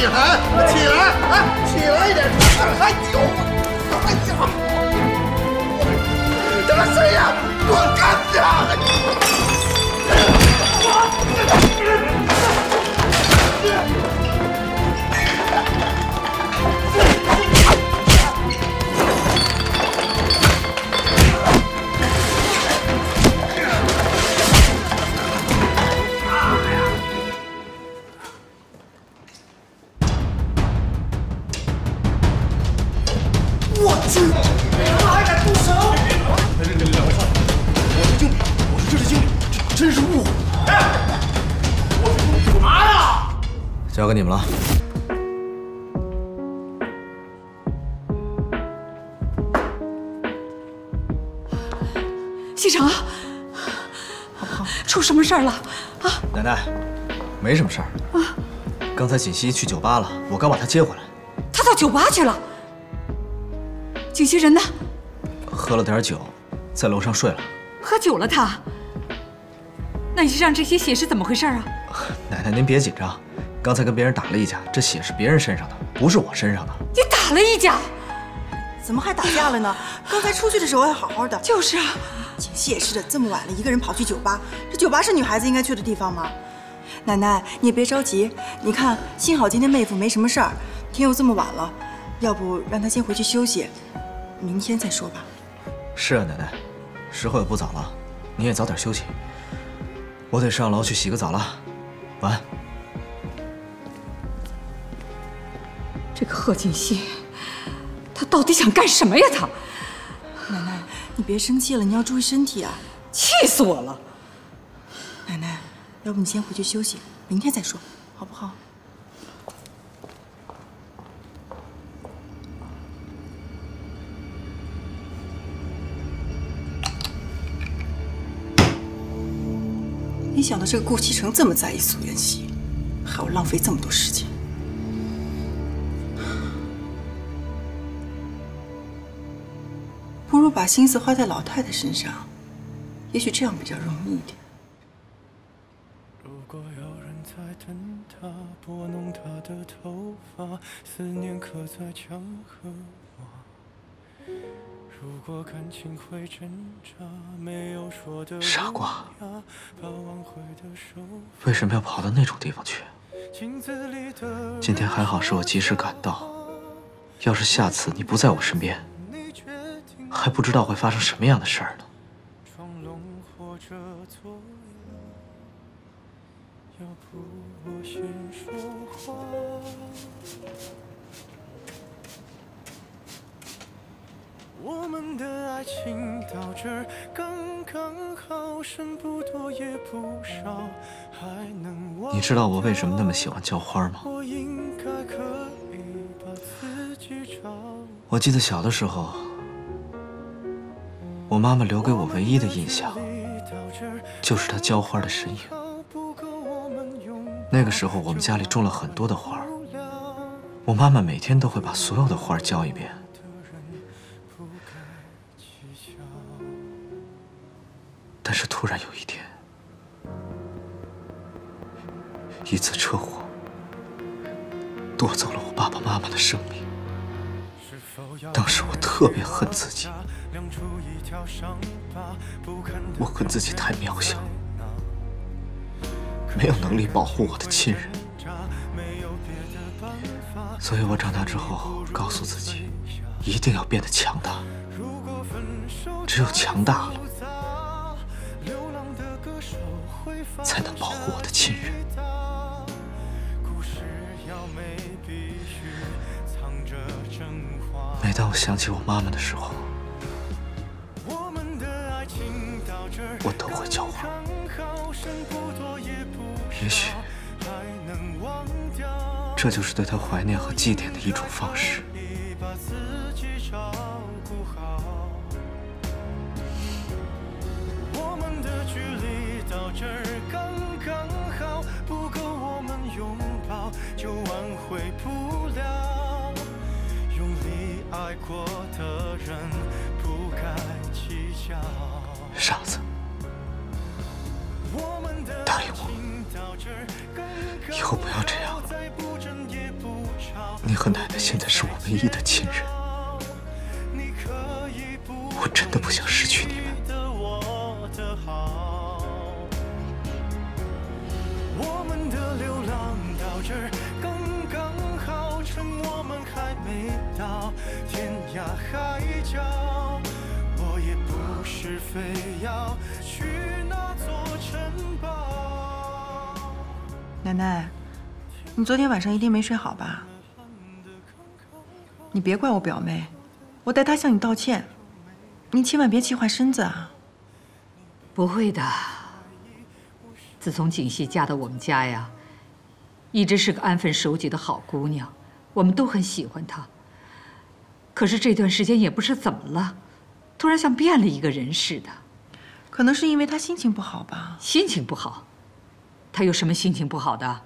起来，起来，哎，起来一点！哎呦，哎呀，他妈谁呀？我干的！ 交给你们了。西城，出什么事儿了？啊，奶奶，没什么事儿。啊，刚才锦溪去酒吧了，我刚把她接回来。她到酒吧去了？锦溪人呢？喝了点酒，在楼上睡了。喝酒了她？那你身上这些血是怎么回事啊？奶奶，您别紧张。 刚才跟别人打了一架，这血是别人身上的，不是我身上的。你打了一架，怎么还打架了呢？刚才出去的时候还好好的。就是啊，锦溪也是的，这么晚了，一个人跑去酒吧，这酒吧是女孩子应该去的地方吗？奶奶，你也别着急，你看，幸好今天妹夫没什么事儿，天又这么晚了，要不让她先回去休息，明天再说吧。是啊，奶奶，时候也不早了，你也早点休息。我得上楼去洗个澡了，晚安。 这个贺锦溪，他到底想干什么呀？他，奶奶，你别生气了，你要注意身体啊！气死我了！奶奶，要不你先回去休息，明天再说，好不好？没想到这个顾西城这么在意苏妍希，害我浪费这么多时间。 不如把心思花在老太太身上，也许这样比较容易一点。如果有人在等她，拨弄她的头发，思念刻在墙和瓦。如果感情会挣扎，没有说的傻瓜，为什么要跑到那种地方去？今天还好是我及时赶到，要是下次你不在我身边。 还不知道会发生什么样的事儿呢。我们的爱情到这儿刚刚好，剩不多也不少，还能忘。你知道我为什么那么喜欢浇花吗？ 我记得小的时候，我妈妈留给我唯一的印象，就是她浇花的身影。那个时候，我们家里种了很多的花，我妈妈每天都会把所有的花浇一遍。但是突然有一天，一次车祸夺走了我爸爸妈妈的生命。 当时我特别恨自己，我恨自己太渺小，没有能力保护我的亲人。所以我长大之后告诉自己，一定要变得强大。只有强大了，才能保护我的亲人。 每当我想起我妈妈的时候，我都会浇花。也许，这就是对她怀念和祭奠的一种方式。爱过的人不该计较。傻子，答应我，以后不要这样了。和奶奶现在是我唯一的亲人，我真的不想失去你们。奶奶，你昨天晚上一定没睡好吧？你别怪我表妹，我代她向你道歉。您千万别气坏身子啊！不会的，自从景熙嫁到我们家呀，一直是个安分守己的好姑娘，我们都很喜欢她。可是这段时间也不知怎么了，突然像变了一个人似的。可能是因为她心情不好吧？心情不好？她有什么心情不好的？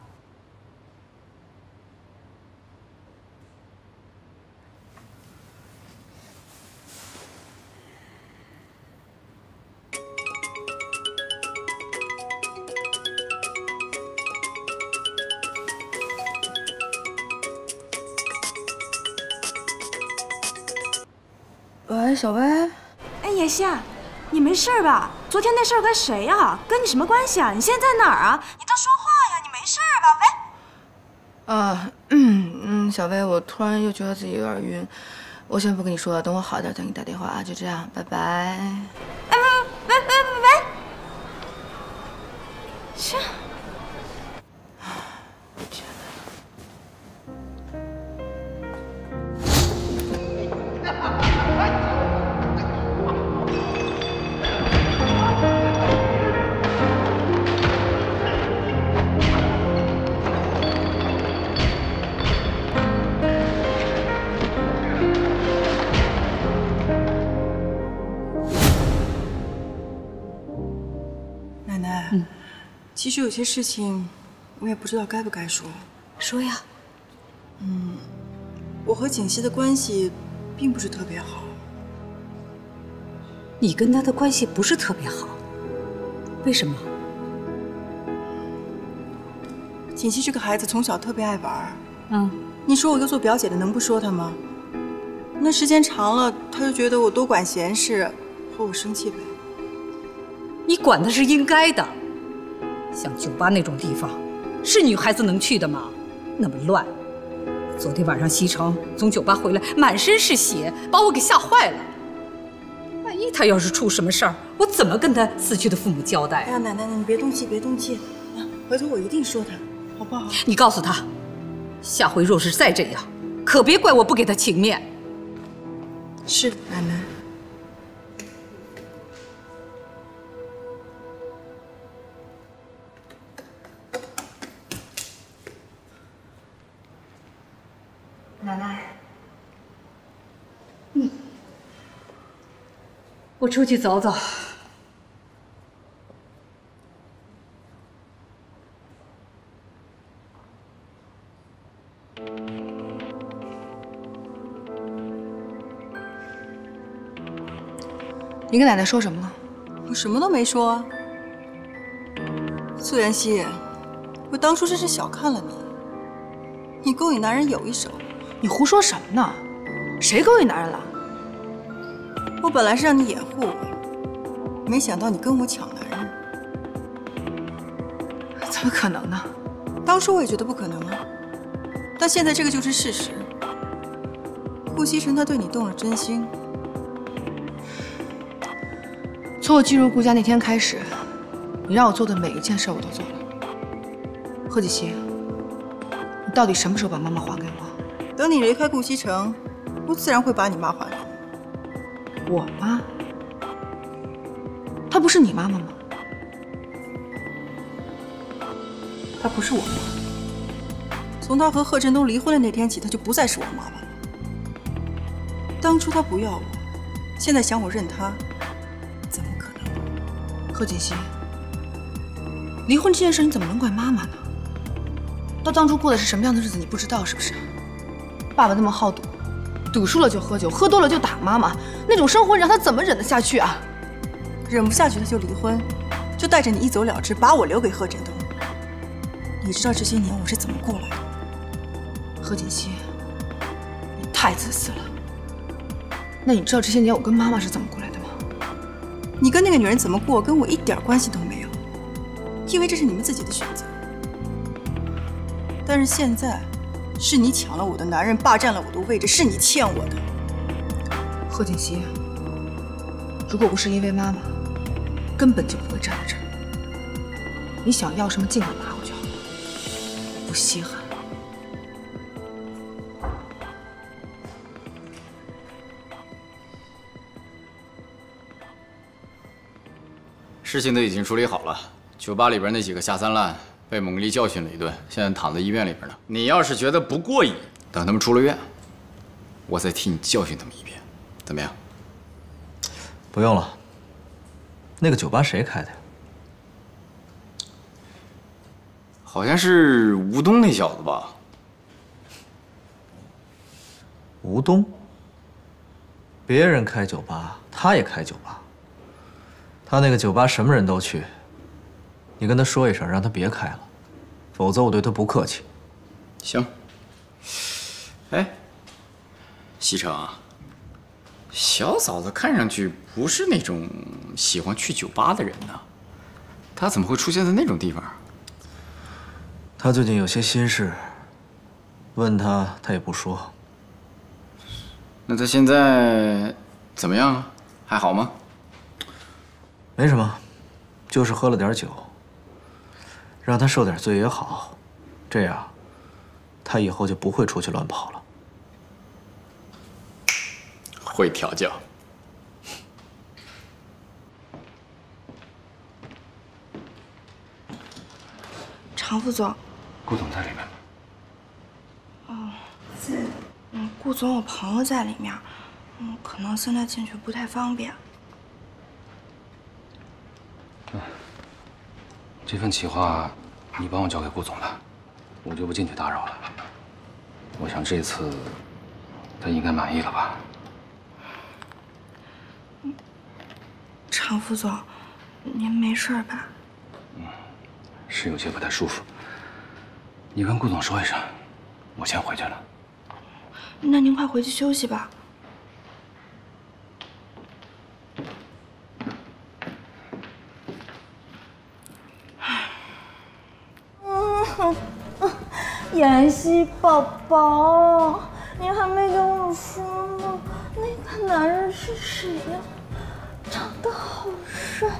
喂，小薇。哎，妍希，你没事吧？昨天那事儿怪谁呀？跟你什么关系啊？你现在在哪儿啊？你倒说话呀！你没事吧？喂。小薇，我突然又觉得自己有点晕，我先不跟你说了，等我好点再给你打电话啊。就这样，拜拜。哎，喂，这。 其实有些事情，我也不知道该不该说。说呀。我和景熙的关系并不是特别好。你跟他的关系不是特别好，为什么？景熙这个孩子从小特别爱玩。你说我又做表姐的能不说他吗？那时间长了，他就觉得我多管闲事，和我生气呗。你管他是应该的。 像酒吧那种地方，是女孩子能去的吗？那么乱。昨天晚上西城从酒吧回来，满身是血，把我给吓坏了。万一他要是出什么事儿，我怎么跟他死去的父母交代？哎呀，奶奶，你别动气，别动气啊！回头我一定说他，好不好？你告诉他，下回若是再这样，可别怪我不给他情面。是，奶奶。 奶奶，我出去走走。你跟奶奶说什么了？我什么都没说啊。苏妍希，我当初真是小看了你，你勾引男人有一手。 你胡说什么呢？谁勾引男人了？我本来是让你掩护我，没想到你跟我抢男人，怎么可能呢？当初我也觉得不可能啊，但现在这个就是事实。顾惜辰他对你动了真心。从我进入顾家那天开始，你让我做的每一件事我都做了。何锦熙，你到底什么时候把妈妈还给我？ 等你离开顾西城，我自然会把你妈还给你。我妈？她不是你妈妈吗？她不是我妈。从她和贺振东离婚的那天起，她就不再是我妈妈了。当初她不要我，现在想我认她，怎么可能？贺锦熙，离婚这件事你怎么能怪妈妈呢？她当初过的是什么样的日子，你不知道是不是？ 爸爸那么好赌，赌输了就喝酒，喝多了就打妈妈，那种生活让他怎么忍得下去啊？忍不下去他就离婚，就带着你一走了之，把我留给贺振东。你知道这些年我是怎么过来的？何锦熙，太自私了。那你知道这些年我跟妈妈是怎么过来的吗？你跟那个女人怎么过，跟我一点关系都没有，因为这是你们自己的选择。但是现在，是你抢了我的男人，霸占了我的位置，是你欠我的。贺锦熙，如果不是因为妈妈，根本就不会站在这儿。你想要什么，尽管拿回去好了，不稀罕。 事情都已经处理好了，酒吧里边那几个下三滥被蒙丽教训了一顿，现在躺在医院里边呢。你要是觉得不过瘾，等他们出了院，我再替你教训他们一遍，怎么样？不用了。那个酒吧谁开的呀？好像是吴东那小子吧？吴东？别人开酒吧，他也开酒吧。 他那个酒吧什么人都去，你跟他说一声，让他别开了，否则我对他不客气。行。哎，西城啊，小嫂子看上去不是那种喜欢去酒吧的人呢，她怎么会出现在那种地方？她最近有些心事，问她，她也不说。那她现在怎么样啊？还好吗？ 没什么，就是喝了点酒，让他受点罪也好，这样他以后就不会出去乱跑了。会调教。常副总，顾总在里面吗？哦，在。顾总，我朋友在里面，可能现在进去不太方便。 这份企划，你帮我交给顾总了，我就不进去打扰了。我想这次，他应该满意了吧？常副总，您没事吧？是有些不太舒服。你跟顾总说一声，我先回去了。那您快回去休息吧。 妍希宝宝，你还没跟我说呢，那个男人是谁呀？长得好帅。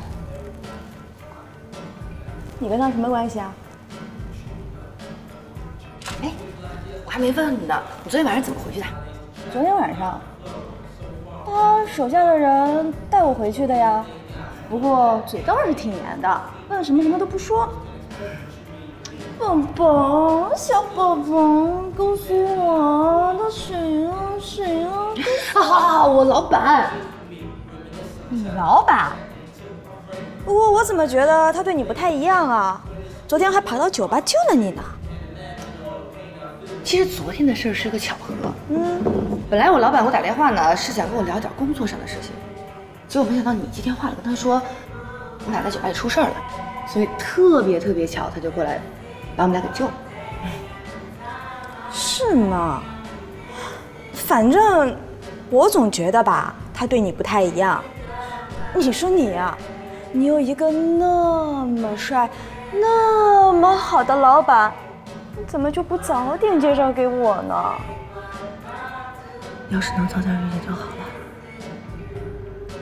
你跟他什么关系啊？哎，我还没问你呢，你昨天晚上怎么回去的？昨天晚上，他手下的人带我回去的呀，不过嘴倒是挺严的，问什么都不说。 宝宝，小宝宝，告诉我，他谁啊？谁啊？啊，我老板。你老板？我怎么觉得他对你不太一样啊？昨天还跑到酒吧救了你呢。其实昨天的事是个巧合。本来我老板给我打电话呢，是想跟我聊点工作上的事情，结果没想到你接电话了，跟他说我俩在酒吧里出事了，所以特别巧，他就过来。 把我们俩给救了，是吗？反正我总觉得吧，他对你不太一样。你说你呀，你有一个那么帅、那么好的老板，你怎么就不早点介绍给我呢？要是能早点遇见就好了。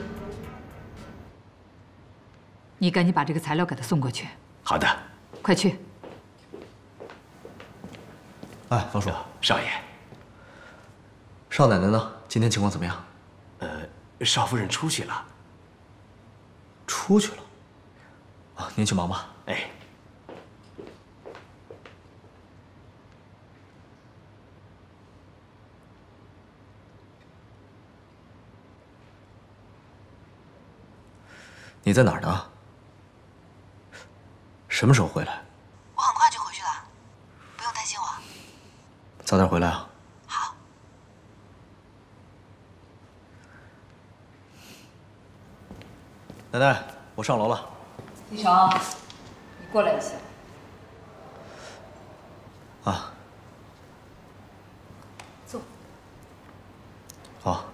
你赶紧把这个材料给他送过去。好的，快去。 哎，方叔，少爷，少奶奶呢？今天情况怎么样？少夫人出去了。出去了？啊，您去忙吧。哎。你在哪儿呢？什么时候回来？ 早点回来啊！好。奶奶，我上楼了。西城，你过来一下。啊。坐。好。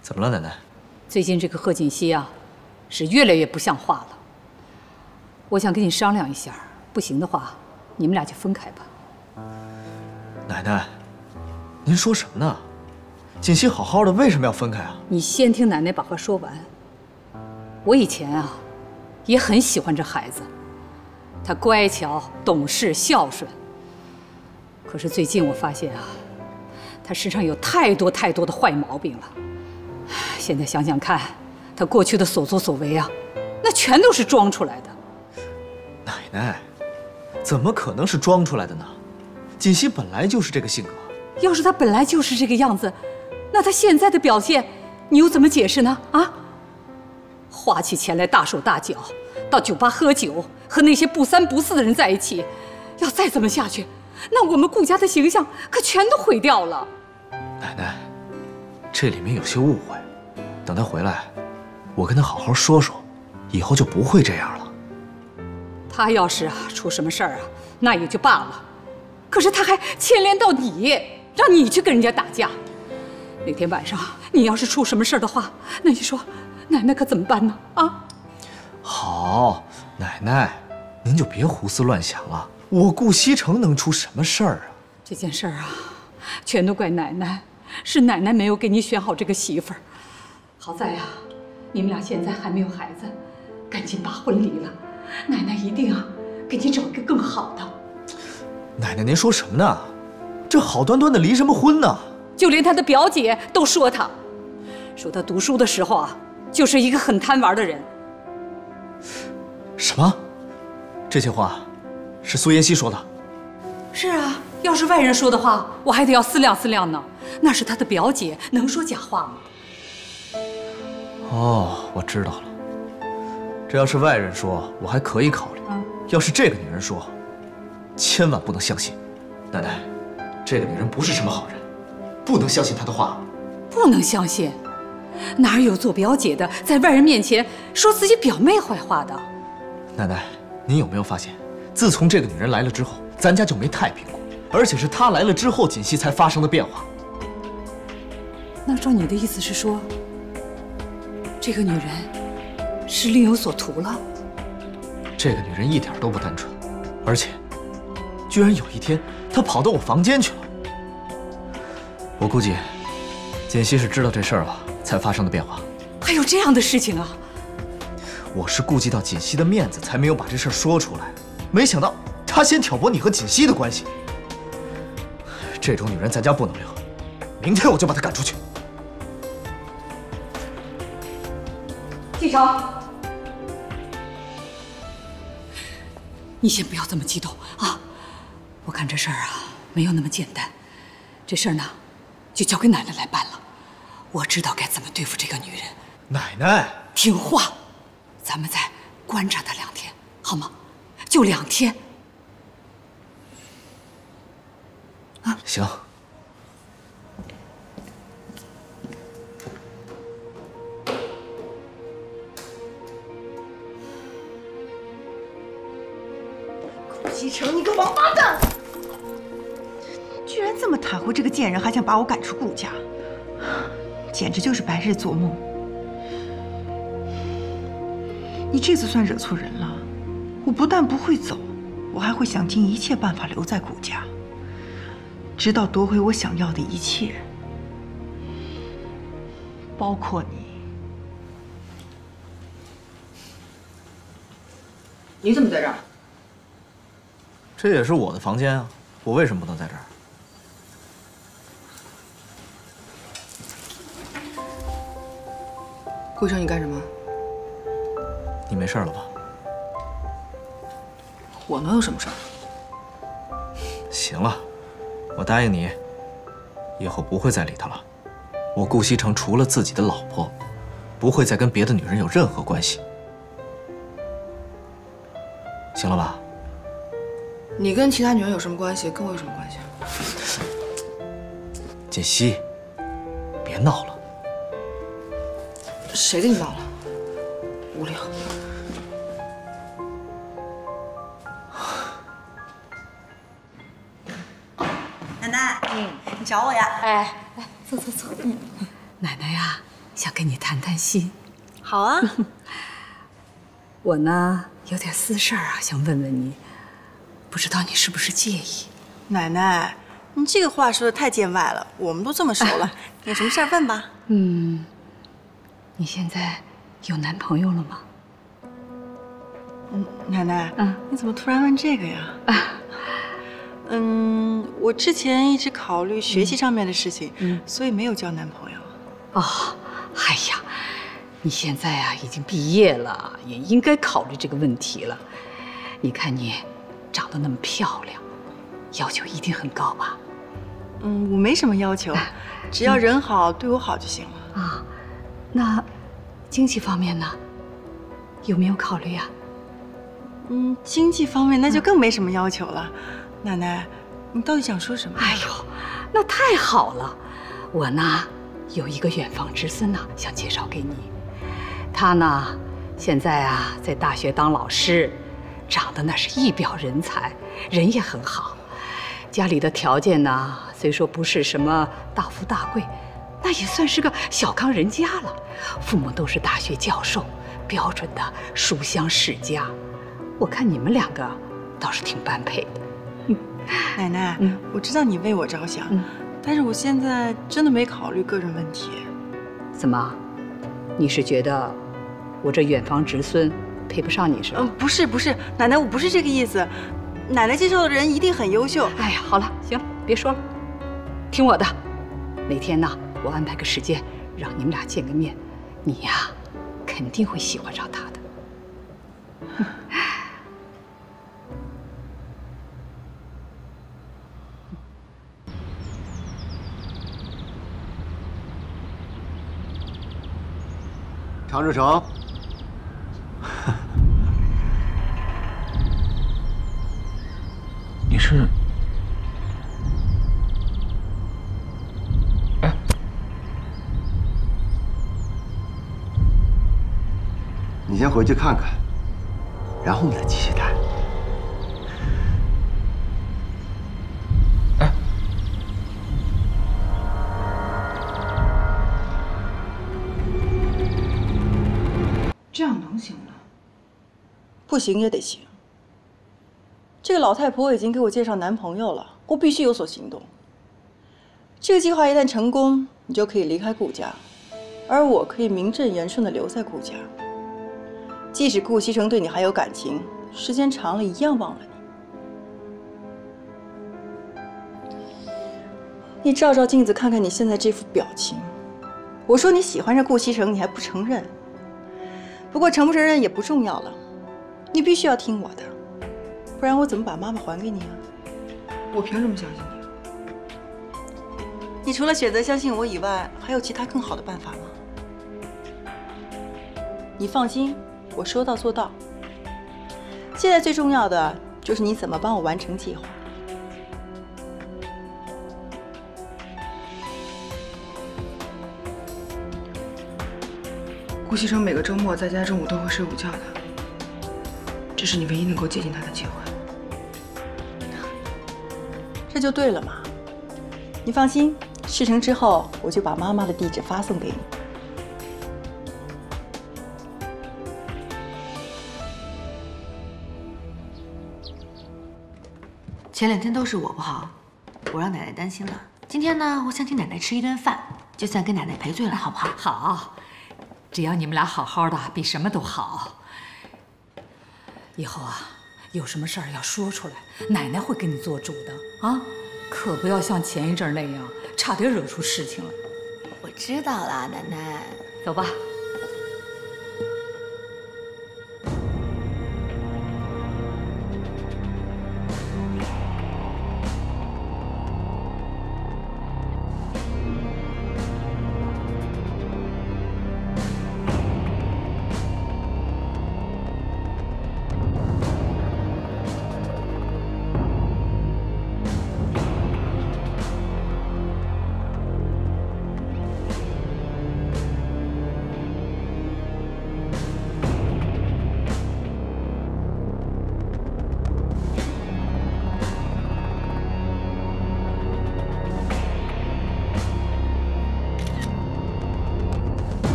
怎么了，奶奶？最近这个贺锦熙啊，是越来越不像话了。我想跟你商量一下，不行的话，你们俩就分开吧。奶奶，您说什么呢？锦熙好好的，为什么要分开啊？你先听奶奶把话说完。我以前啊，也很喜欢这孩子，他乖巧、懂事、孝顺。可是最近我发现啊，他身上有太多的坏毛病了。现在想想看，他过去的所作所为啊，那全都是装出来的。 奶奶，怎么可能是装出来的呢？锦熙本来就是这个性格。要是她本来就是这个样子，那她现在的表现，你又怎么解释呢？啊，花起钱来大手大脚，到酒吧喝酒，和那些不三不四的人在一起，要再这么下去，那我们顾家的形象可全都毁掉了。奶奶，这里面有些误会，等她回来，我跟她好好说说，以后就不会这样了。 他要是出什么事儿啊，那也就罢了。可是他还牵连到你，让你去跟人家打架。那天晚上你要是出什么事儿的话，那你说，奶奶可怎么办呢？啊？好，奶奶，您就别胡思乱想了。我顾西城能出什么事儿啊？这件事儿啊，全都怪奶奶，是奶奶没有给你选好这个媳妇儿。好在呀，你们俩现在还没有孩子，赶紧把婚离了。 奶奶一定啊，给你找一个更好的。奶奶，您说什么呢？这好端端的离什么婚呢？就连她的表姐都说她，说她读书的时候啊，就是一个很贪玩的人。什么？这些话是苏妍希说的？是啊，要是外人说的话，我还得要思量思量呢。那是她的表姐，能说假话吗？哦，我知道了。 这要是外人说，我还可以考虑；要是这个女人说，千万不能相信。奶奶，这个女人不是什么好人，不能相信她的话。不能相信？哪有做表姐的在外人面前说自己表妹坏话的？奶奶，您有没有发现，自从这个女人来了之后，咱家就没太平过，而且是她来了之后，锦溪才发生的变化。那照你的意思是说，这个女人？ 是另有所图了。这个女人一点都不单纯，而且，居然有一天她跑到我房间去了。我估计，锦溪是知道这事儿了才发生的变化。还有这样的事情啊！我是顾及到锦溪的面子，才没有把这事儿说出来。没想到她先挑拨你和锦溪的关系。这种女人咱家不能留，明天我就把她赶出去。季城。 你先不要这么激动啊！我看这事儿啊没有那么简单，这事儿呢就交给奶奶来办了。我知道该怎么对付这个女人。奶奶，听话，咱们再观察她2天，好吗？就2天。啊，行。西城，你个王八蛋！居然这么袒护这个贱人，还想把我赶出顾家，简直就是白日做梦！你这次算惹错人了。我不但不会走，我还会想尽一切办法留在顾家，直到夺回我想要的一切，包括你。你怎么在这儿？ 这也是我的房间啊，我为什么不能在这儿？顾城，你干什么？你没事了吧？我能有什么事儿？行了，我答应你，以后不会再理他了。我顾西城除了自己的老婆，不会再跟别的女人有任何关系。行了吧？ 你跟其他女人有什么关系？跟我有什么关系？锦溪，别闹了。谁跟你闹了？无聊。找我呀！哎，来，坐坐坐。嗯，奶奶呀，想跟你谈谈心。好啊。我呢，有点私事啊，想问问你，不知道你是不是介意？奶奶，你这个话说的太见外了。我们都这么熟了，你有什么事儿问吧。嗯，你现在有男朋友了吗？ 嗯，奶奶，嗯，你怎么突然问这个呀？嗯，我之前一直考虑学习上面的事情，嗯，所以没有交男朋友。哦，哎呀，你现在啊已经毕业了，也应该考虑这个问题了。你看你长得那么漂亮，要求一定很高吧？嗯，我没什么要求，只要人好，对我好就行了。啊，那经济方面呢，有没有考虑啊？ 嗯，经济方面那就更没什么要求了。奶奶，你到底想说什么？哎呦，那太好了！我呢有一个远房侄孙呢，想介绍给你。他呢现在啊在大学当老师，长得那是一表人才，人也很好。家里的条件呢虽说不是什么大富大贵，那也算是个小康人家了。父母都是大学教授，标准的书香世家。 我看你们两个倒是挺般配的。嗯，奶奶，嗯，我知道你为我着想，嗯，但是我现在真的没考虑个人问题。怎么？你是觉得我这远房侄孙配不上你是吧？嗯，不是不是，奶奶，我不是这个意思。奶奶介绍的人一定很优秀。哎呀，好了，行了，别说了，听我的。哪天呢，我安排个时间，让你们俩见个面。你呀，肯定会喜欢上他的。 常志成，你是？哎，你先回去看看，然后我们再继续谈。哎，这样能行吗？不行也得行。这个老太婆已经给我介绍男朋友了，我必须有所行动。这个计划一旦成功，你就可以离开顾家，而我可以名正言顺地留在顾家。 即使顾西城对你还有感情，时间长了一样忘了你。你照照镜子，看看你现在这副表情。我说你喜欢上顾西城，你还不承认。不过承不承认也不重要了，你必须要听我的，不然我怎么把妈妈还给你啊？我凭什么相信你？你除了选择相信我以外，还有其他更好的办法吗？你放心。 我说到做到。现在最重要的就是你怎么帮我完成计划。顾西城每个周末在家中午都会睡午觉的，这是你唯一能够接近他的机会。这就对了嘛。你放心，事成之后我就把妈妈的地址发送给你。 前两天都是我不好，我让奶奶担心了。今天呢，我想请奶奶吃一顿饭，就算给奶奶赔罪了，好不好？好，只要你们俩好好的，比什么都好。以后啊，有什么事儿要说出来，奶奶会给你做主的啊！可不要像前一阵那样，差点惹出事情了。我知道了，奶奶，走吧。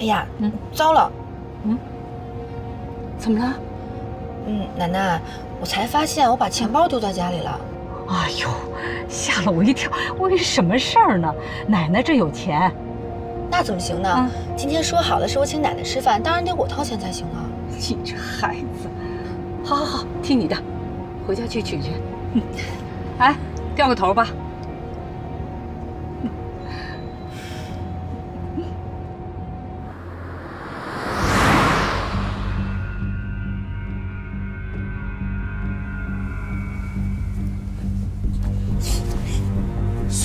哎呀，糟了，怎么了？奶奶，我才发现我把钱包丢在家里了。哎呦，吓了我一跳！为什么事儿呢？奶奶这有钱，那怎么行呢？今天说好的是我请奶奶吃饭，当然得我掏钱才行啊。你这孩子，好好好，听你的，回家去取去。哎，掉个头吧。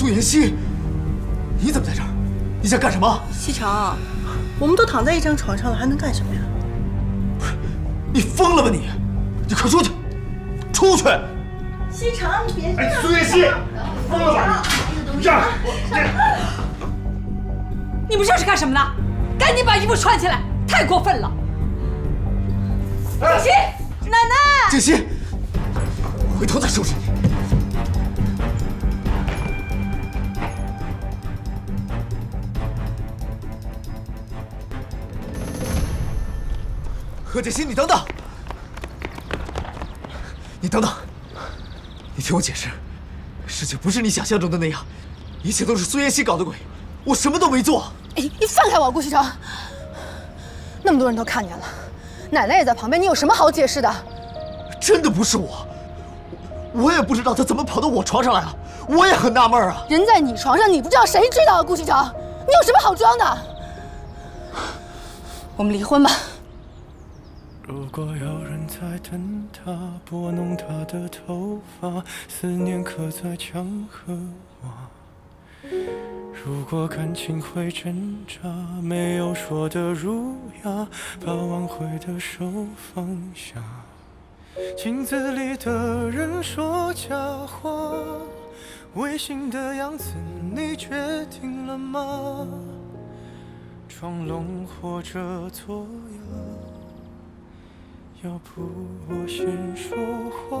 妍希，你怎么在这儿？你想干什么？西城，我们都躺在一张床上了，还能干什么呀？不是，你疯了吧你！你快出去，出去！西城，你别……哎，苏妍希，你疯了吧？让你们这是干什么呢？赶紧把衣服穿起来，太过分了！静希，奶奶，静希，回头再收拾你。 何锦心，你等等，你等等，你听我解释，事情不是你想象中的那样，一切都是苏妍希搞的鬼，我什么都没做。哎，你放开我，顾西城！那么多人都看见了，奶奶也在旁边，你有什么好解释的？真的不是我也不知道他怎么跑到我床上来了，我也很纳闷啊。人在你床上，你不知道谁知道啊？顾西城，你有什么好装的？我们离婚吧。 如果有人在等他，拨弄他的头发，思念刻在墙和瓦。如果感情会挣扎，没有说的儒雅，把挽回的手放下。镜子里的人说假话，违心的样子你决定了吗？装聋或者作哑。 要不我先说话。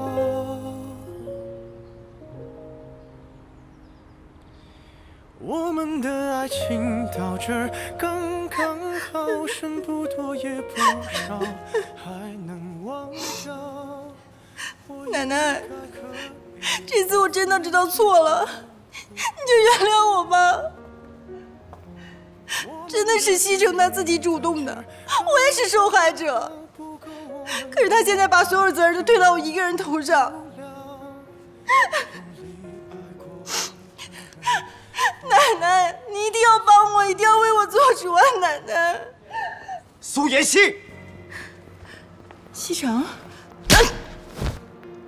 我们的爱情到这儿刚刚好，剩不多也不少，还能忘掉。奶奶，这次我真的知道错了，你就原谅我吧。真的是西城他自己主动的，我也是受害者。 可是他现在把所有责任都推到我一个人头上，奶奶，你一定要帮我，一定要为我做主啊，奶奶！苏妍希，西城，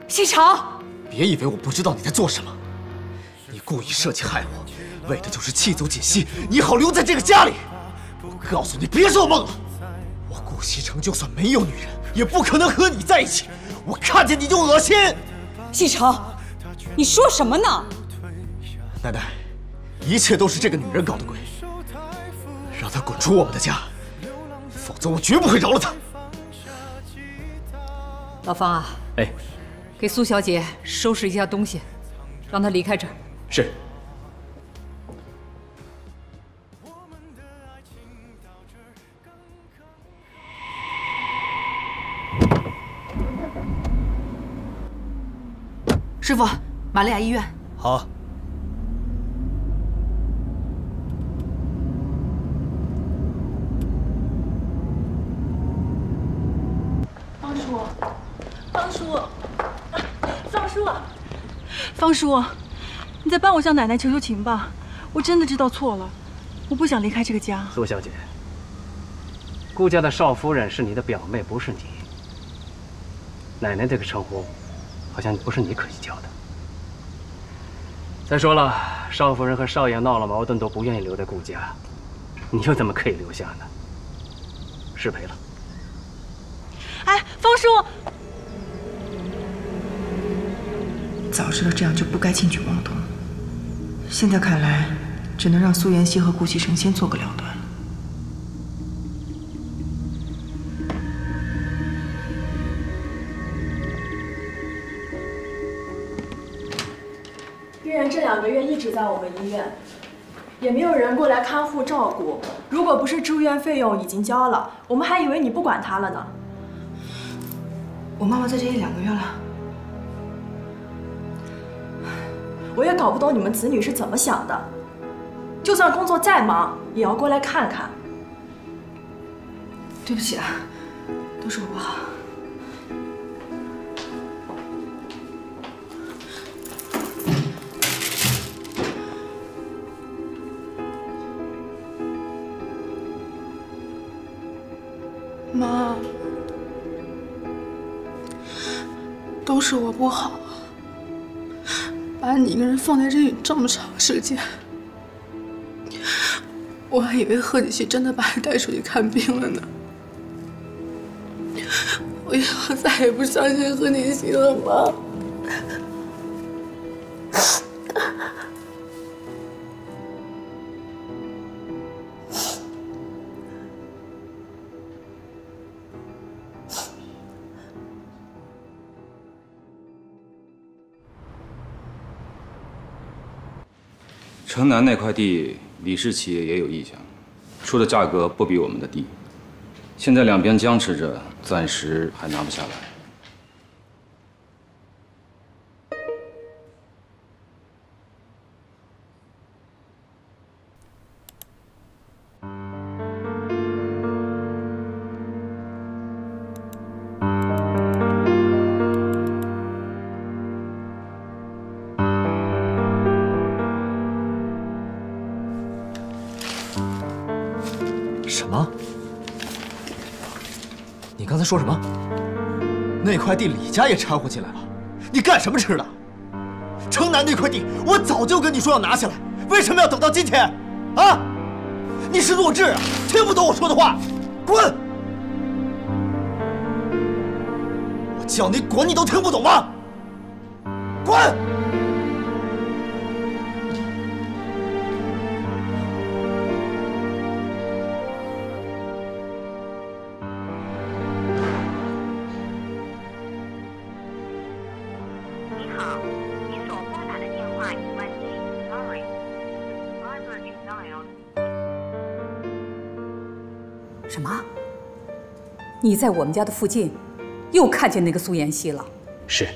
西城，别以为我不知道你在做什么，你故意设计害我，为的就是气走锦溪，你好留在这个家里。我告诉你，别做梦了。 顾西城就算没有女人，也不可能和你在一起。我看见你就恶心。西城，你说什么呢？奶奶，一切都是这个女人搞的鬼，让她滚出我们的家，否则我绝不会饶了她。老方啊，哎，给苏小姐收拾一下东西，让她离开这儿。是。 师傅，玛利亚医院。好。方叔，方叔，方叔，方叔，你再帮我向奶奶求求情吧！我真的知道错了，我不想离开这个家。苏小姐，顾家的少夫人是你的表妹，不是你。奶奶这个称呼。 好像不是你可以教的。再说了，少夫人和少爷闹了矛盾，都不愿意留在顾家，你又怎么可以留下呢？失陪了。哎，方叔，早知道这样就不该轻举妄动。现在看来，只能让苏妍希和顾西城先做个了断。 这2个月一直在我们医院，也没有人过来看护照顾。如果不是住院费用已经交了，我们还以为你不管她了呢。我妈妈在这里2个月了，我也搞不懂你们子女是怎么想的。就算工作再忙，也要过来看看。对不起啊，都是我不好。 妈，都是我不好，把你一个人放在这里这么长时间，我还以为贺锦熙真的把你带出去看病了呢。我以后再也不相信贺锦熙了，妈。城南那块地，李氏企业也有意向，出的价格不比我们的低。现在两边僵持着，暂时还拿不下来。说什么？那块地李家也掺和进来了，你干什么吃的？城南那块地，我早就跟你说要拿下来，为什么要等到今天？啊！你是弱智啊，听不懂我说的话，滚！我叫你滚，你都听不懂吗？滚！什么？你在我们家的附近，又看见那个苏妍希了？是。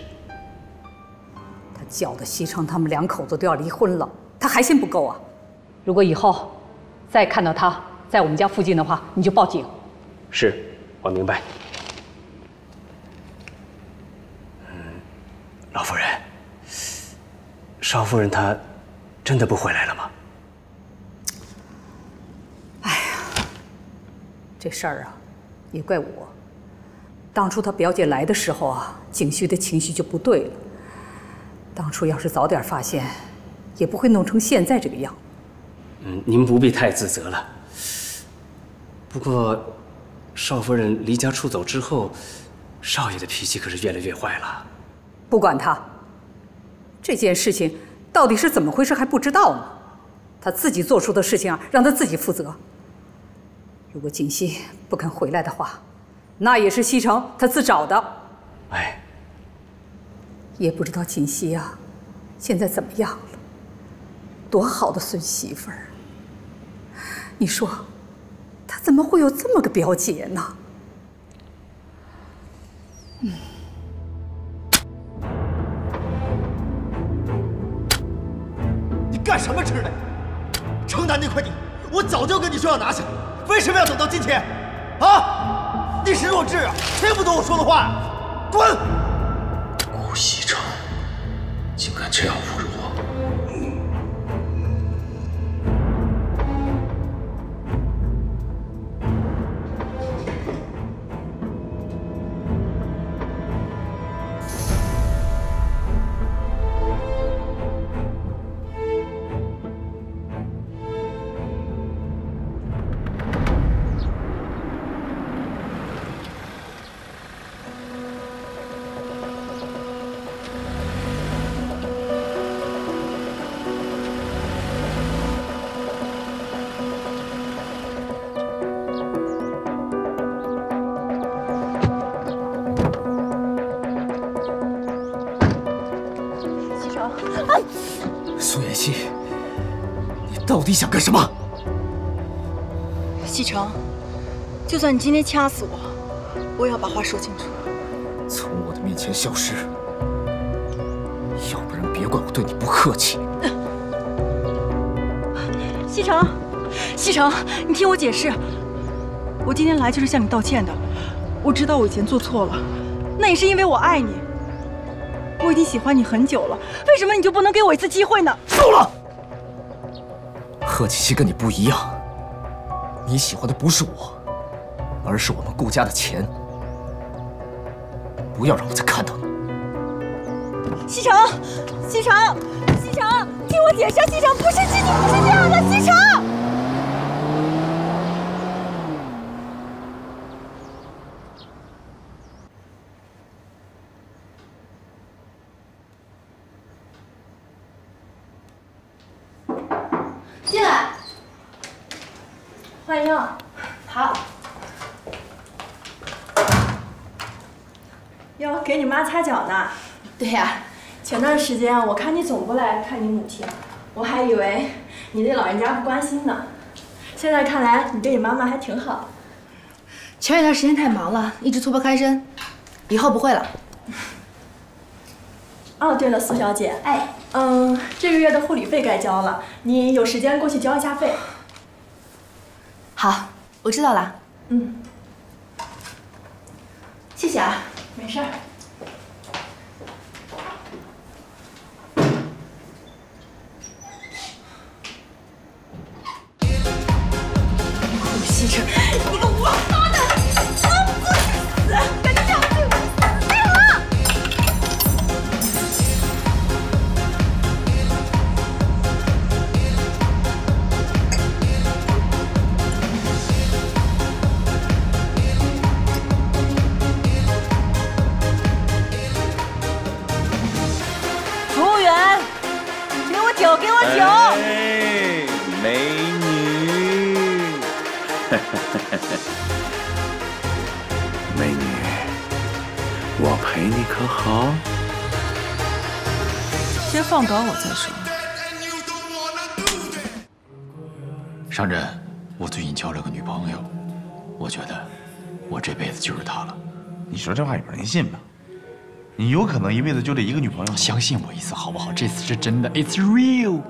他搅得西城他们2口子都要离婚了，他还心不够啊！如果以后再看到他在我们家附近的话，你就报警。是，我明白。老夫人，邵夫人她真的不回来了吗？ 这事儿啊，也怪我。当初他表姐来的时候啊，景旭的情绪就不对了。当初要是早点发现，也不会弄成现在这个样。您不必太自责了。不过，少夫人离家出走之后，少爷的脾气可是越来越坏了。不管他，这件事情到底是怎么回事还不知道呢。他自己做出的事情啊，让他自己负责。 如果锦溪不肯回来的话，那也是西城他自找的。哎，也不知道锦溪啊，现在怎么样了？多好的孙媳妇儿！你说，她怎么会有这么个表姐呢？嗯。 你干什么吃的？城南那块地，我早就跟你说要拿下来。 为什么要等到今天？啊！你是弱智啊，听不懂我说的话，滚！顾西城竟敢这样侮辱到底想干什么？启程，就算你今天掐死我，我也要把话说清楚。从我的面前消失，要不然别怪我对你不客气。启程，启程，你听我解释，我今天来就是向你道歉的。我知道我以前做错了，那也是因为我爱你。 我已经喜欢你很久了，为什么你就不能给我一次机会呢？够了！贺七七跟你不一样，你喜欢的不是我，而是我们顾家的钱。不要让我再看到你。西城，西城，西城，听我解释，西城不是这样的，西城。 欢迎，好。哟，给你妈擦脚呢。对呀，前段时间我看你总不来看你母亲，我还以为你对老人家不关心呢。现在看来你对你妈妈还挺好。前一段时间太忙了，一直脱不开身，以后不会了。哦，对了，苏小姐，哎，这个月的护理费该交了，你有时间过去交一下费。 好，我知道了。嗯，谢谢啊，没事儿。顾西城，你个王八蛋，不去死！赶紧叫救护车！干什么？ 酒，给我酒！哎，美女，美女，我陪你可好？先放倒我再说。上阵，我最近交了个女朋友，我觉得我这辈子就是她了。你说这话有人信吗？ 你有可能一辈子就这一个女朋友，相信我一次好不好？这次是真的 ，It's real。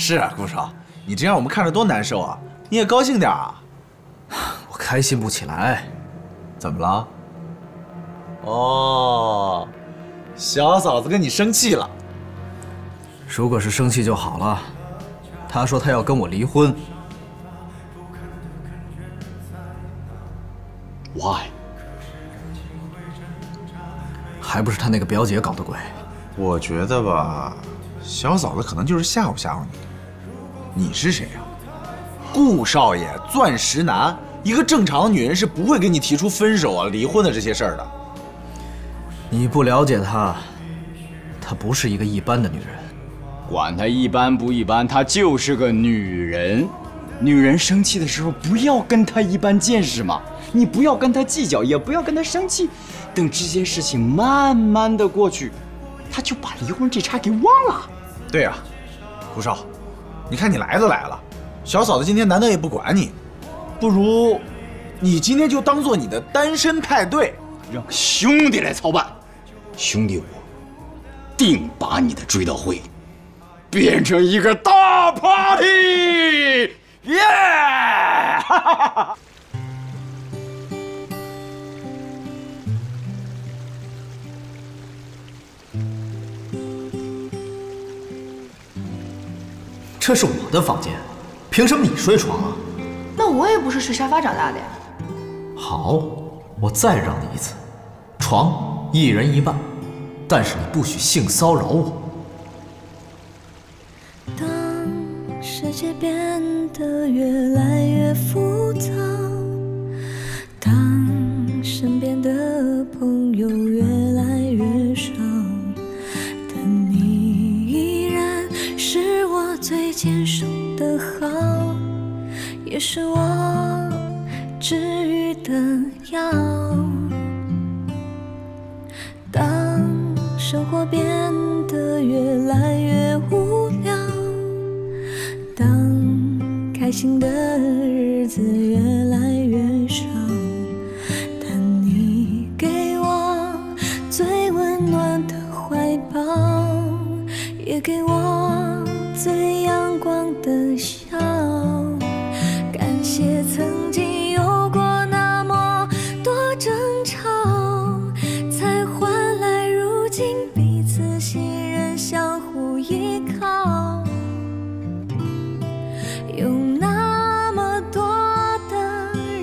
是啊，顾少，你这样我们看着多难受啊！你也高兴点啊！我开心不起来，怎么了？哦，小嫂子跟你生气了。如果是生气就好了，她说她要跟我离婚。Why？ 还不是她那个表姐搞的鬼。我觉得吧，小嫂子可能就是吓唬吓唬你。 你是谁呀？顾少爷，钻石男，一个正常的女人是不会给你提出分手啊、离婚的这些事儿的。你不了解她，她不是一个一般的女人。管她一般不一般，她就是个女人。女人生气的时候，不要跟她一般见识嘛，你不要跟她计较，也不要跟她生气，等这些事情慢慢的过去，她就把离婚这茬给忘了。对啊，顾少。 你看你来都来了，小嫂子今天难道也不管你？不如，你今天就当做你的单身派对，让兄弟来操办。兄弟我，定把你的追悼会变成一个大 party！ 耶！这是我的房间，凭什么你睡床啊？那我也不是睡沙发长大的呀。好，我再让你一次，床一人一半，但是你不许性骚扰我。当世界变得越来越浮躁，当身边的朋友越来越少。 是我最坚守的好，也是我治愈的药。当生活变得越来越无聊，当开心的日子越来越少，但你给我最温暖的怀抱，也给我 最阳光的笑，感谢曾经有过那么多争吵，才换来如今彼此信任、相互依靠。有那么多的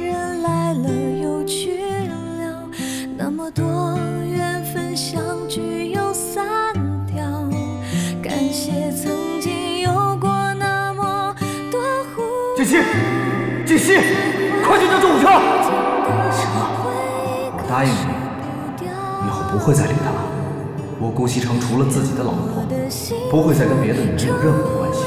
人来了又去了，那么多缘分相聚又散掉，感谢曾经 锦溪，快去叫救护车！行了，我答应你，以后不会再理他了。我顾西城除了自己的老婆，不会再跟别的女人有任何关系。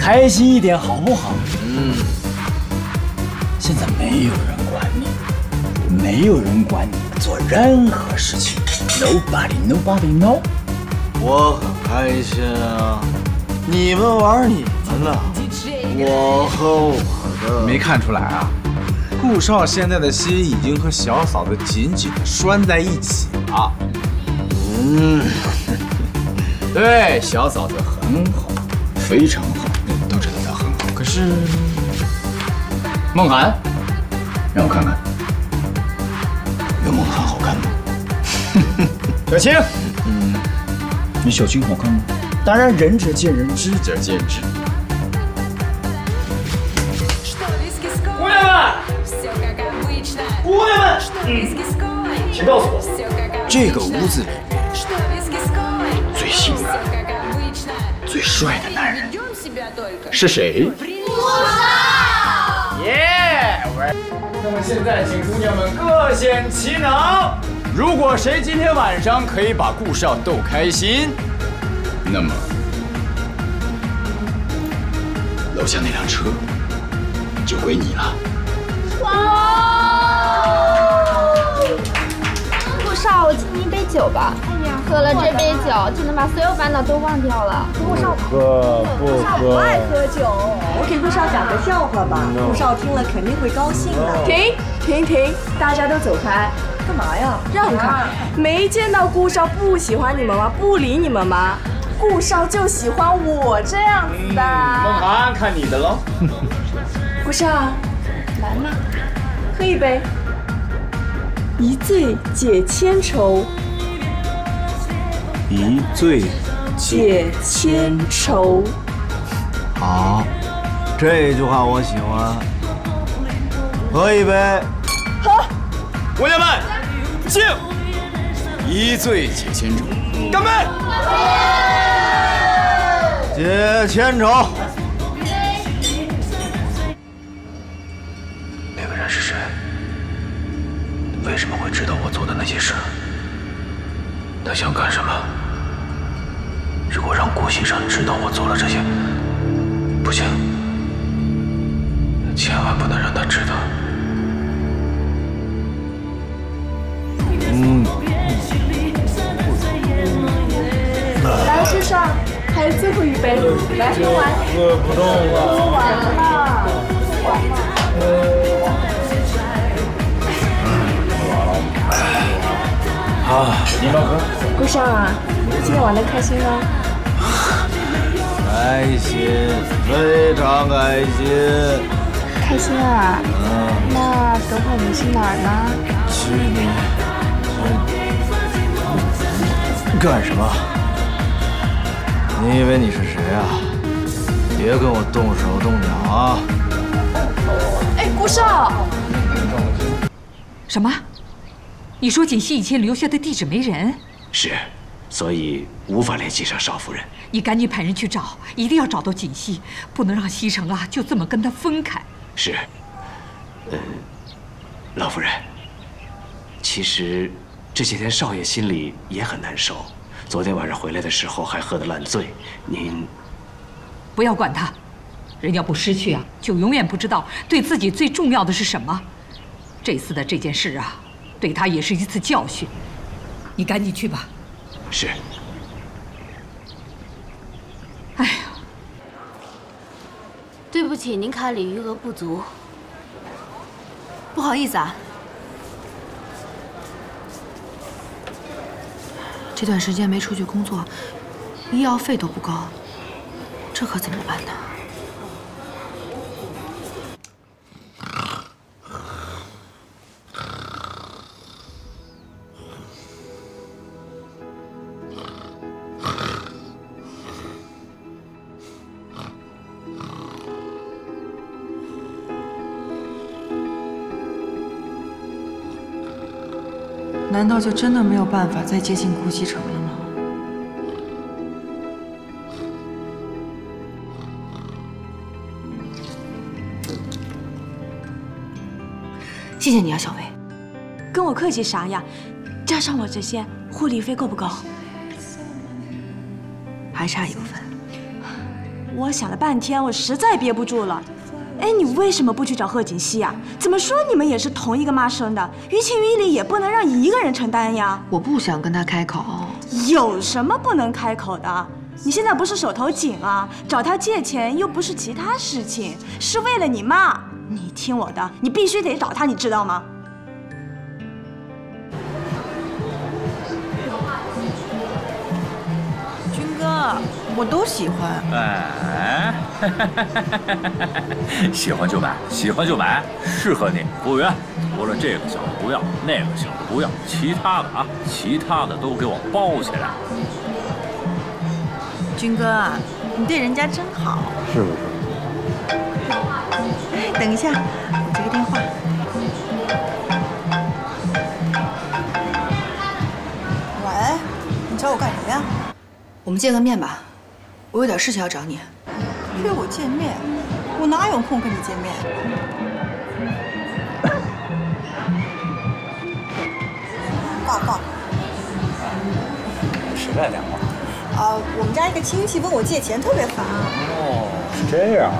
开心一点好不好？现在没有人管你，没有人管你做任何事情 ，nobody no。我很开心啊，你们玩你们的，我和我的。没看出来啊，顾少现在的心已经和小嫂子紧紧的拴在一起了。对，小嫂子很好，非常好。 是梦涵，让我看看，有梦涵好看吗？小青，你小青好看吗？当然，仁者见仁，智者见智。姑娘们，姑娘们，请告诉我，这个屋子里最性感、最帅的男人是谁？ 耶！那么现在，请姑娘们各显其能。如果谁今天晚上可以把顾少逗开心，那么楼下那辆车就归你了。哇！顾少，我敬你一杯酒吧。哎呀，喝了这杯酒就能把所有烦恼都忘掉了。顾少，顾少不爱喝酒。 我给顾少讲个笑话吧，顾少听了肯定会高兴的。停停停！大家都走开，干嘛呀？让开！没见到顾少不喜欢你们吗？不理你们吗？顾少就喜欢我这样子的。梦涵，看你的喽。顾少，来嘛，喝一杯。一醉解千愁。一醉解千愁。好。 这句话我喜欢，喝一杯。好，姑娘们，敬！一醉解千愁，干杯！解千愁。那个人是谁？为什么会知道我做的那些事？他想干什么？如果让顾西山知道我做了这些，不行，千万不能让他知道。来，先生，还有最后一杯，来喝完。喝不动了。喝完了。好，您老喝。顾少啊，今天玩得开心吗？开心，非常开心。开心啊？嗯。那等会我们去哪儿呢？去你干什么？你以为你是谁啊？别跟我动手动脚啊！哎，顾少。什么？你说锦溪以前留下的地址没人？是，所以无法联系上邵夫人。你赶紧派人去找，一定要找到锦溪，不能让西城啊就这么跟他分开。是，老夫人，其实这些天少爷心里也很难受。昨天晚上回来的时候还喝得烂醉，您不要管他，人要不失去啊，就永远不知道对自己最重要的是什么。这次的这件事啊。 对他也是一次教训，你赶紧去吧。是。哎呀，对不起，您卡里余额不足，不好意思啊。这段时间没出去工作，医药费都不高，这可怎么办呢？ 难道就真的没有办法再接近顾西城了吗？谢谢你啊，小薇。跟我客气啥呀？加上我这些，护理费够不够？还差一部分。我想了半天，我实在憋不住了。 哎，你为什么不去找贺锦熙呀？怎么说你们也是同一个妈生的，于情于理也不能让一个人承担呀。我不想跟他开口，有什么不能开口的？你现在不是手头紧啊，找他借钱又不是其他事情，是为了你妈。你听我的，你必须得找他，你知道吗？军哥。 我都喜欢，哎，喜欢就买，喜欢就买，适合你。服务员，除了这个小的不要，那个小的不要，其他的啊，其他的都给我包起来。军哥啊，你对人家真好，是不是？等一下，我接个电话。 喂，你找我干什么呀？我们见个面吧。 我有点事情要找你，约我见面，我哪有空跟你见面？挂挂。谁来电话？啊，我们家一个亲戚问我借钱，特别烦。哦，是这样。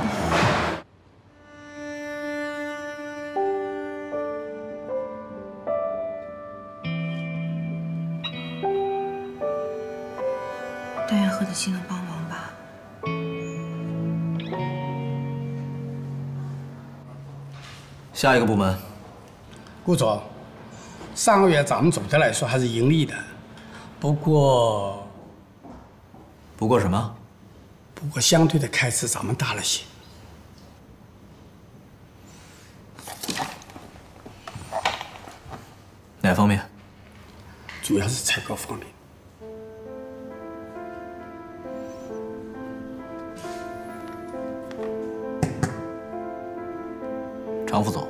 你能帮忙吧？下一个部门，顾总，上个月咱们总的来说还是盈利的，不过什么？不过相对的开支咱们大了些。哪方面？主要是采购方面。 常副总，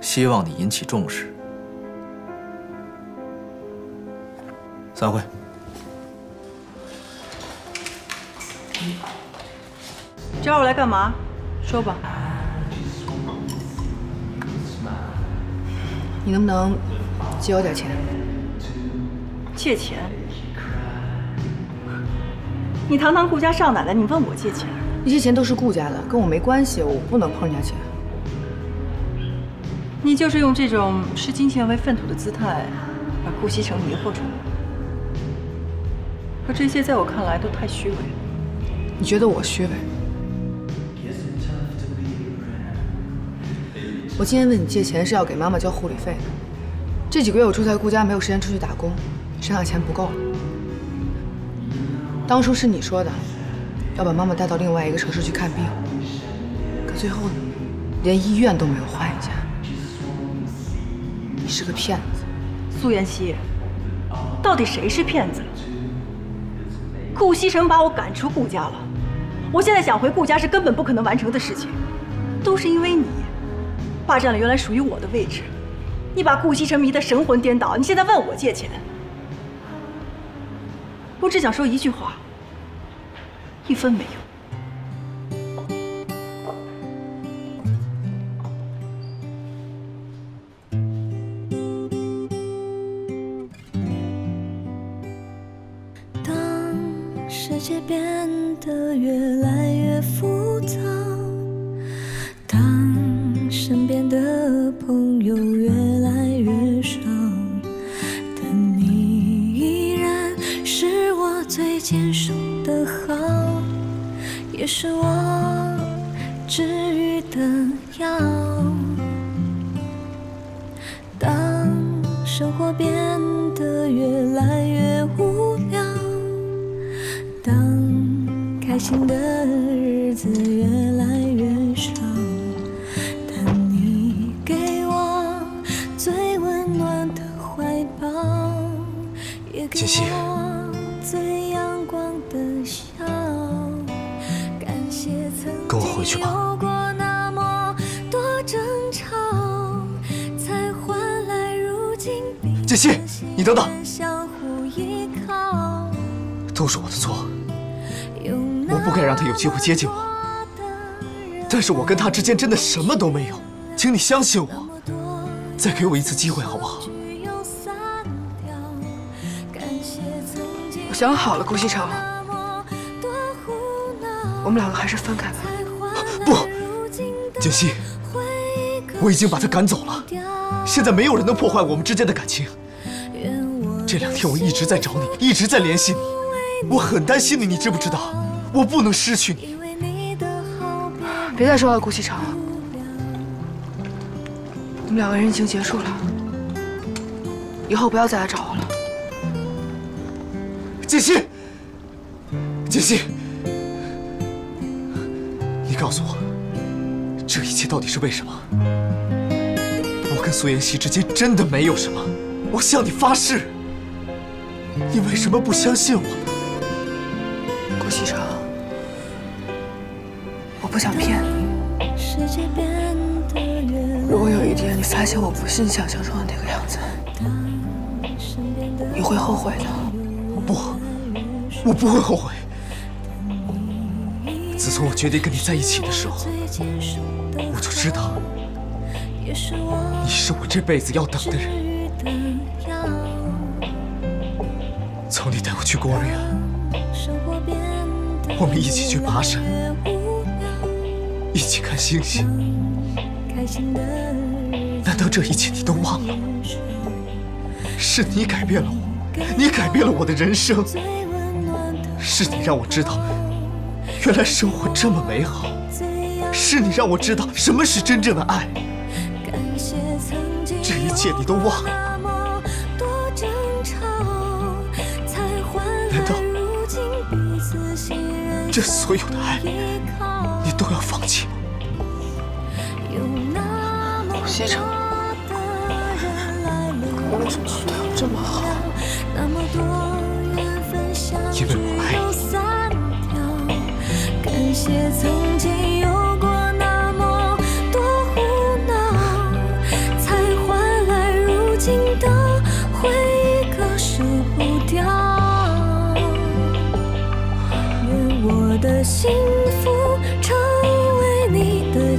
希望你引起重视。散会。找我来干嘛？说吧。你能不能借我点钱？借钱？你堂堂顾家少奶奶，你问我借钱？这些钱都是顾家的，跟我没关系，我不能碰人家钱。你就是用这种视金钱为粪土的姿态，把顾西城迷惑住了。 可这些在我看来都太虚伪了。你觉得我虚伪？我今天问你借钱是要给妈妈交护理费的。这几个月我住在顾家，没有时间出去打工，身上钱不够了。当初是你说的，要把妈妈带到另外一个城市去看病，可最后呢，连医院都没有换一家。你是个骗子，苏妍希，到底谁是骗子？ 顾西城把我赶出顾家了，我现在想回顾家是根本不可能完成的事情，都是因为你霸占了原来属于我的位置，你把顾西城迷得神魂颠倒，你现在问我借钱，我只想说一句话：一分没有。 机会接近我，但是我跟他之间真的什么都没有，请你相信我，再给我一次机会好不好？我想好了，顾西城，我们两个还是分开吧。不，锦溪，我已经把他赶走了，现在没有人能破坏我们之间的感情。这两天我一直在找你，一直在联系你，我很担心你，你知不知道？ 我不能失去你，别再说了，顾西城。我们两个人已经结束了，以后不要再来找我了。锦溪，锦溪，你告诉我，这一切到底是为什么？我跟苏妍希之间真的没有什么，我向你发誓。你为什么不相信我？顾西城。 我想骗你。如果有一天你发现我不是你想象中的那个样子，你会后悔的。我不会后悔。自从我决定跟你在一起的时候，我就知道你是我这辈子要等的人。从你带我去孤儿院，我们一起去爬山。 一起看星星，难道这一切你都忘了吗？是你改变了我，你改变了我的人生，是你让我知道，原来生活这么美好，是你让我知道什么是真正的爱，这一切你都忘了吗？难道这所有的爱？ 都要放弃吗？顾西城，我为什么对我这么好？因为我爱你。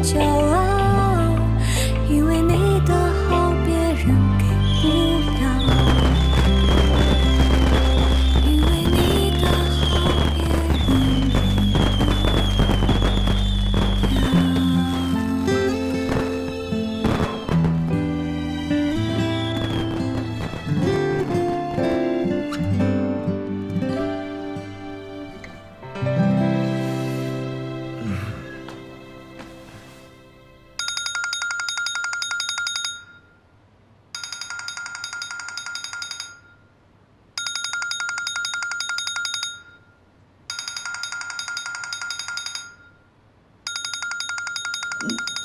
骄傲，因为你的好，别人。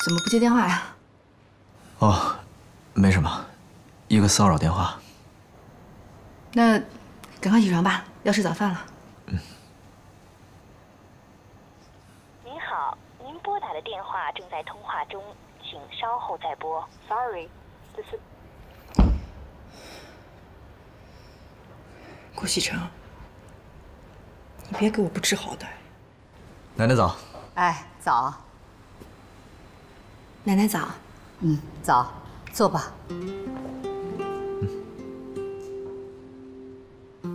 怎么不接电话呀？哦，没什么，一个骚扰电话。那赶快起床吧，要吃早饭了。嗯。您好，您拨打的电话正在通话中，请稍后再拨。Sorry， 这是。 顾启程，你别给我不知好歹。奶奶早。哎，早。奶奶早。嗯，早，坐吧。嗯。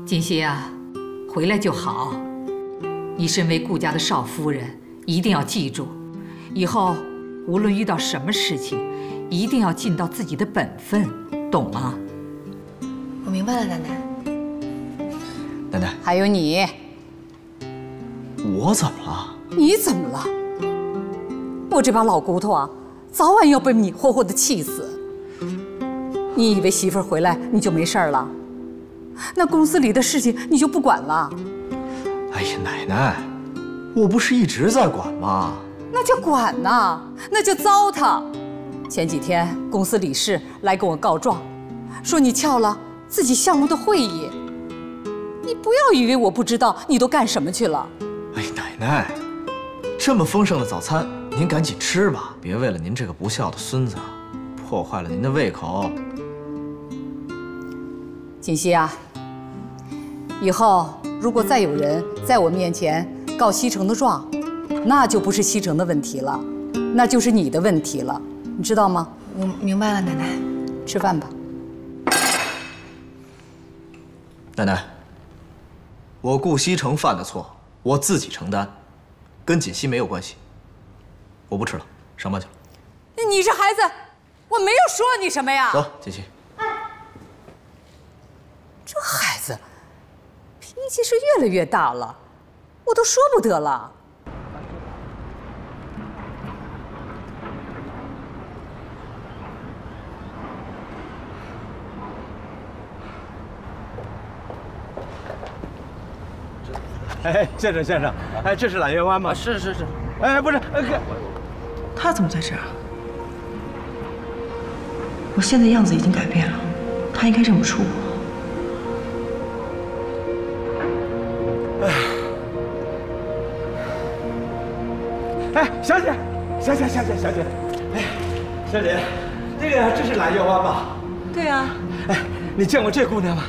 锦溪啊，回来就好。你身为顾家的少夫人，一定要记住，以后无论遇到什么事情，一定要尽到自己的本分，懂吗？我明白了，奶奶。 奶奶，还有你，我怎么了？你怎么了？我这把老骨头啊，早晚要被你活活的气死。你以为媳妇儿回来你就没事了？那公司里的事情你就不管了？哎呀，奶奶，我不是一直在管吗？那叫管呐，那叫糟蹋。前几天公司理事来跟我告状，说你撬了自己项目的会议。 你不要以为我不知道你都干什么去了。哎，奶奶，这么丰盛的早餐，您赶紧吃吧，别为了您这个不孝的孙子，破坏了您的胃口。锦溪啊，以后如果再有人在我面前告西城的状，那就不是西城的问题了，那就是你的问题了，你知道吗？我明白了，奶奶。吃饭吧，奶奶。 我顾西城犯的错，我自己承担，跟锦溪没有关系。我不吃了，上班去了。你这孩子，我没有说你什么呀！走，锦溪。哎，这孩子脾气是越来越大了，我都说不得了。哎，先生，哎，这是揽月湾吗？是。哎，不是，他怎么在这儿啊？我现在样子已经改变了，他应该认不出我。哎，小姐，哎，小姐，这是揽月湾吧？对啊。哎，你见过这姑娘吗？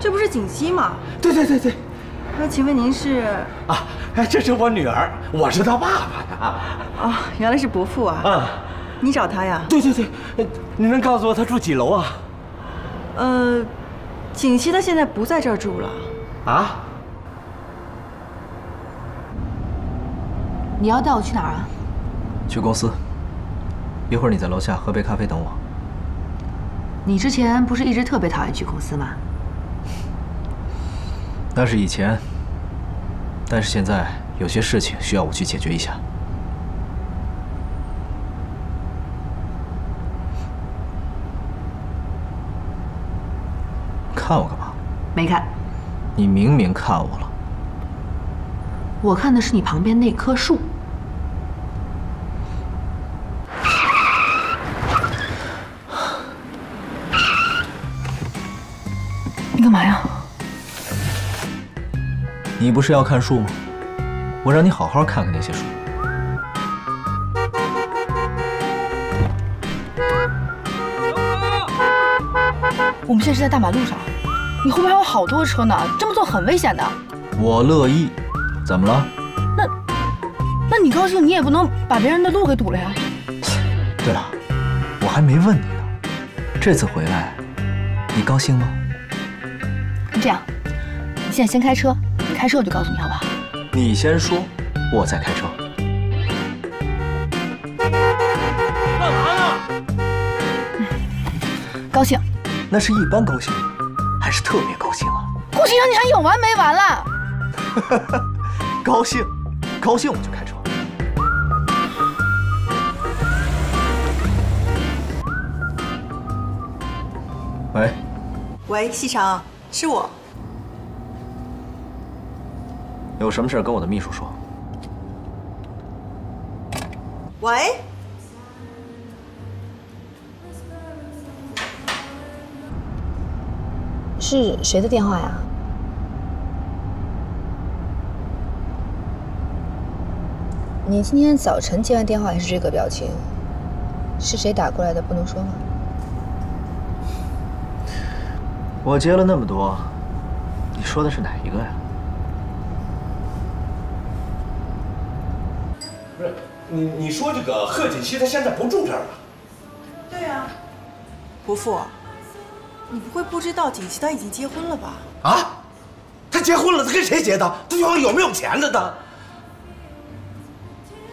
这不是锦溪吗？对。那请问您是？啊，哎，这是我女儿，我是她爸爸呀。哦，原来是伯父啊。啊，你找他呀？对，你能告诉我他住几楼啊？锦溪她现在不在这儿住了。啊？你要带我去哪儿啊？去公司。一会儿你在楼下喝杯咖啡等我。你之前不是一直特别讨厌去公司吗？ 那是以前，但是现在有些事情需要我去解决一下。看我干嘛？没看。你明明看我了。我看的是你旁边那棵树。你干嘛呀？ 你不是要看树吗？我让你好好看看那些树。我们现在是在大马路上，你后面还有好多车呢，这么做很危险的。我乐意，怎么了？那你高兴，你也不能把别人的路给堵了呀。对了，我还没问你呢，这次回来，你高兴吗？这样，你现在先开车。 开车我就告诉你好不好？你先说，我再开车。干嘛呢？高兴。那是一般高兴，还是特别高兴啊？顾先生，你还有完没完了？高兴我就开车。喂，西城，是我。 有什么事跟我的秘书说。喂？是谁的电话呀？你今天早晨接完电话还是这个表情？是谁打过来的？不能说吗？我接了那么多，你说的是哪一个呀？ 不是你说这个贺锦熙他现在不住这儿了？对啊，伯父，你不会不知道锦熙他已经结婚了吧？啊，他结婚了？他跟谁结的？他对方有没有钱了？他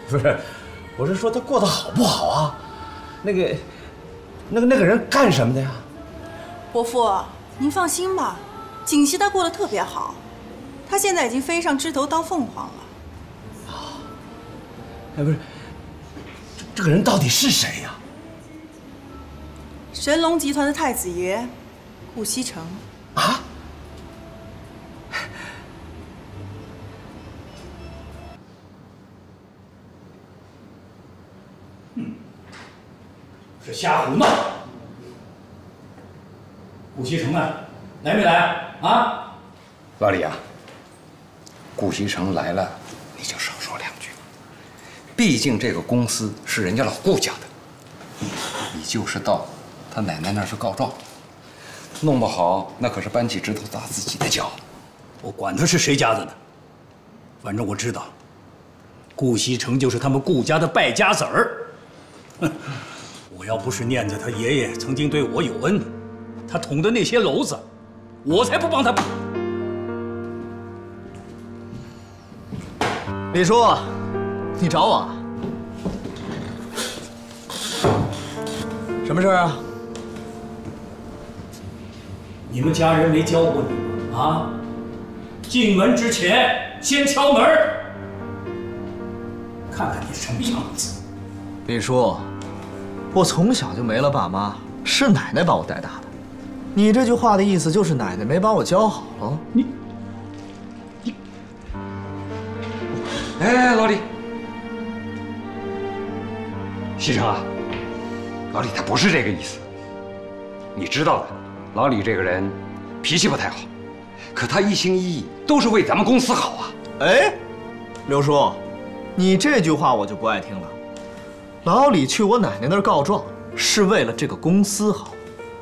不是，我是说他过得好不好啊？那个人干什么的呀？伯父，您放心吧，锦熙他过得特别好，他现在已经飞上枝头当凤凰了。 哎，不是，这个人到底是谁呀？神龙集团的太子爷，顾西城。啊！是瞎胡闹！顾西城啊，来没来啊？老李啊，顾西城来了，你就少说两句。 毕竟这个公司是人家老顾家的，你就是到他奶奶那儿去告状，弄不好那可是搬起石头砸自己的脚。我管他是谁家的呢，反正我知道，顾西城就是他们顾家的败家子儿。哼，我要不是念着他爷爷曾经对我有恩，他捅的那些篓子，我才不帮他。李叔。 你找我？什么事儿啊？你们家人没教过你啊？进门之前先敲门，看看你什么样子。李叔，我从小就没了爸妈，是奶奶把我带大的。你这句话的意思就是奶奶没把我教好喽？你，哎，老李。 西城啊，老李他不是这个意思。你知道的，老李这个人脾气不太好，可他一心一意都是为咱们公司好啊。哎，刘叔，你这句话我就不爱听了。老李去我奶奶那儿告状是为了这个公司好，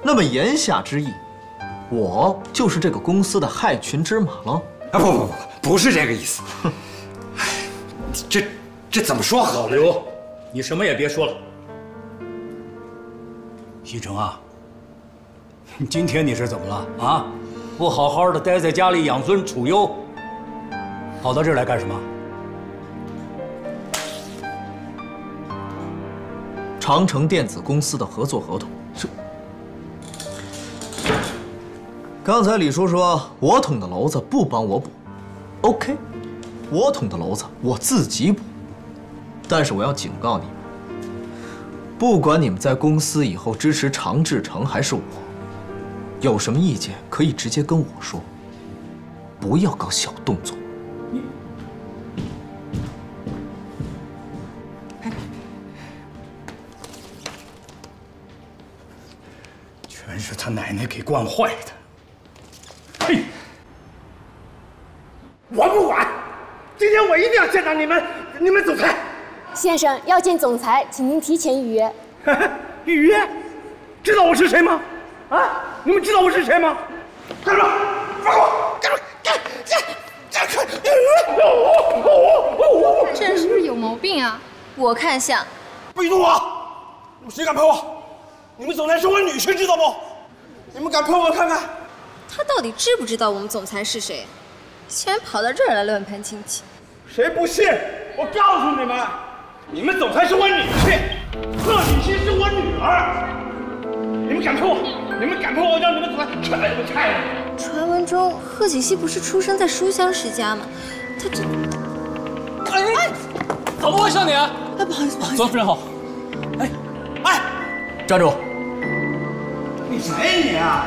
那么言下之意，我就是这个公司的害群之马喽？啊，不是这个意思。哎，这怎么说好？刘。 你什么也别说了，西城啊，今天你是怎么了啊？不好好的待在家里养尊处优，跑到这儿来干什么？长城电子公司的合作合同。是。刚才李叔说我捅的篓子不帮我补 ，OK， 我捅的篓子我自己补。 但是我要警告你们，不管你们在公司以后支持常志成还是我，有什么意见可以直接跟我说，不要搞小动作。全是他奶奶给惯坏的。嘿，我不管，今天我一定要见到你们，你们总裁。 先生要见总裁，请您提前预约。预约？知道我是谁吗？啊！你们知道我是谁吗？站住！放开我！站住！这人是不是有毛病啊？我看像。不许动我！你们谁敢碰我？你们总裁是我女婿，知道不？你们敢碰我看看？他到底知不知道我们总裁是谁？竟然跑到这儿来乱攀亲戚。谁不信？我告诉你们！ 你们总裁是我女婿，贺锦熙是我女儿。你们敢碰我？你们敢碰我？让你们总裁踹了你们踹了！传闻中，贺锦熙不是出生在书香世家吗？他这……哎，怎么回事你？哎，不好意思，不好意思。左夫人好。哎，站住！你谁你啊？